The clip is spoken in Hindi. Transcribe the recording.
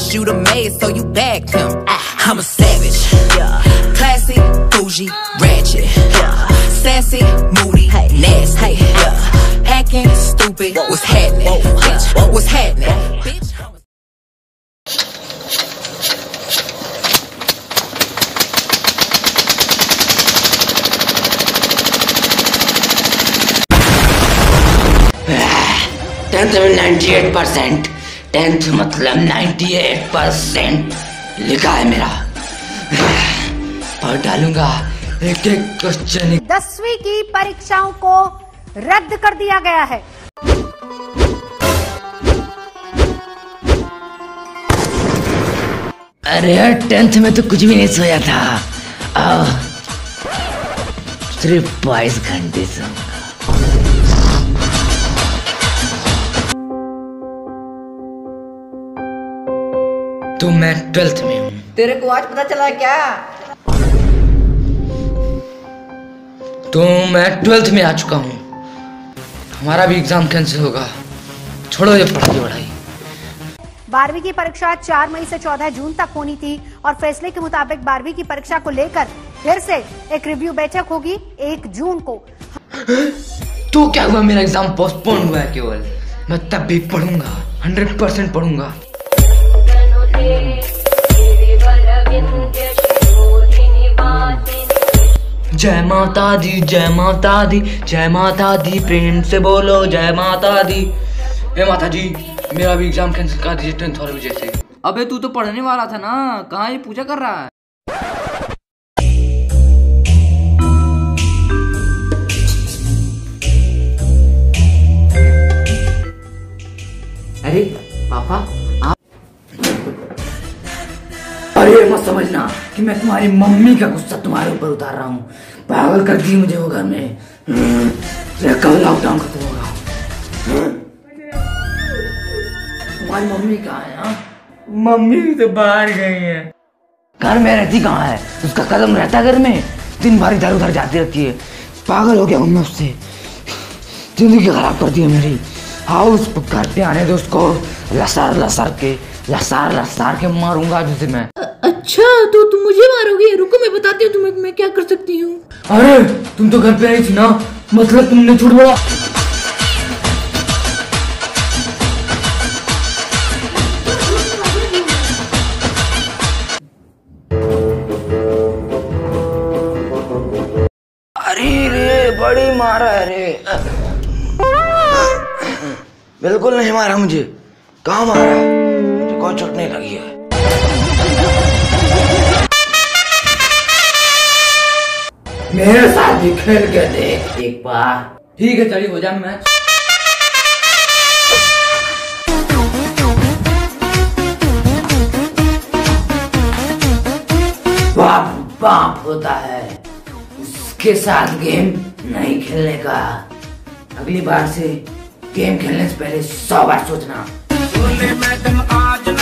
unless you the maid, so you bagged him. I'm a savage, yeah. Classy, bougie, ratchet, yeah. Sassy, moody, hey, nasty, hey, yeah. Hacking, stupid, whoa, what's happening? Whoa, bitch, whoa, what's happening? Whoa. Bitch. Tenth में 98%, टेंथ मतलब 98% लिखा है मेरा। पढ़ डालूंगा एक एक क्वेश्चन। 10वीं की परीक्षाओं को रद्द कर दिया गया है। अरे यार, टेंथ में तो कुछ भी नहीं सोया था, सिर्फ 22 घंटे सो। तो मैं 12th में हूँ। तेरे को आज पता चला क्या? तो मैं 12th में आ चुका हूँ। हमारा भी एग्जाम कैंसिल होगा। छोड़ो ये पढ़ाई वढ़ाई। 12वीं की परीक्षा 4 मई से 14 जून तक होनी थी और फैसले के मुताबिक 12वीं की परीक्षा को लेकर फिर से एक रिव्यू बैठक होगी 1 जून को। तो क्या हुआ, मेरा एग्जाम पोस्टपोन हुआ है केवल। मैं तब भी पढ़ूंगा, 100% पढ़ूंगा। जय माता दी, जय माता दी, जय माता दी, प्रेम से बोलो जय माता दी। ए माता जी, मेरा भी एग्जाम कैंसिल कर दीजिए 10th और वजह से। अबे तू तो पढ़ने वाला था ना, कहाँ ये पूजा कर रहा है? अरे पापा आप, अरे मत समझना कि मैं तुम्हारी मम्मी का गुस्सा तुम्हारे ऊपर उतार रहा हूँ। पागल कर दी मुझे वो घर में। कब लॉकडाउन खत्म होगा? तुम्हारी मम्मी कहाँ है? हा? मम्मी भी तो बाहर गई है। घर में रहती कहाँ है? उसका कदम रहता घर में, दिन भर इधर उधर जाती रहती है। पागल हो गया हूँ मैं उससे। जिंदगी खराब कर दी है मेरी। आओ उस घर पे आने दो उसको, लसार के मारूंगा आज उसे मैं। अच्छा तो तुम मुझे मारोगे? रुको मैं बताती हूँ तुम्हें मैं क्या कर सकती हूँ। अरे तुम तो घर पे आई थी ना, मतलब तुमने छूट बोला। अरे रे बड़ी मारा रे। बिल्कुल नहीं मारा मुझे, कहाँ मारा? मुझे कोई चोट नहीं लगी है। मेरे साथ भी खेल के देख एक बार। ठीक है चलिए, हो जा मैच। बाप बाप होता है, उसके साथ गेम नहीं खेलने का। अगली बार से गेम खेलने से पहले 100 बार सोचना।